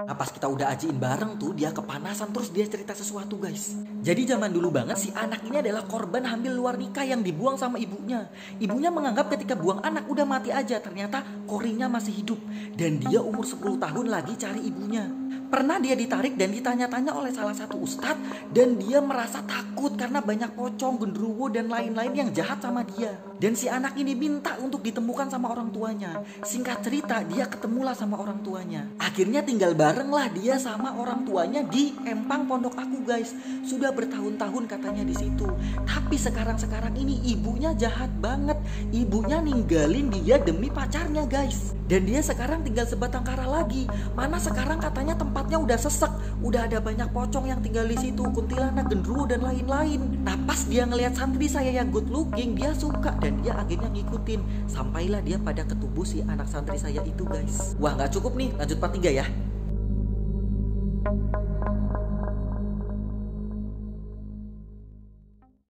Nah, pas kita udah ajiin bareng tuh, dia kepanasan terus dia cerita sesuatu, guys. Jadi zaman dulu banget si anak ini adalah korban hamil luar nikah yang dibuang sama ibunya. Ibunya menganggap ketika buang anak udah mati aja, ternyata Korinya masih hidup. Dan dia umur 10 tahun lagi cari ibunya. Pernah dia ditarik dan ditanya-tanya oleh salah satu ustadz, dan dia merasa takut karena banyak pocong, genderuwo, dan lain-lain yang jahat sama dia. Dan si anak ini minta untuk ditemukan sama orang tuanya. Singkat cerita, dia ketemulah sama orang tuanya. Akhirnya tinggal barenglah dia sama orang tuanya di empang pondok aku, guys. Sudah bertahun-tahun katanya di situ. Tapi sekarang-sekarang ini ibunya jahat banget. Ibunya ninggalin dia demi pacarnya, guys. Dan dia sekarang tinggal sebatang kara lagi. Mana sekarang katanya tempatnya udah sesek. Udah ada banyak pocong yang tinggal di situ. Kuntilanak, genderuwo, dan lain-lain. Nah, pas dia ngelihat santri saya yang good looking, dia suka. Dan dia akhirnya ngikutin. Sampailah dia pada ketubuh si anak santri saya itu, guys. Wah, nggak cukup nih, lanjut part 3 ya.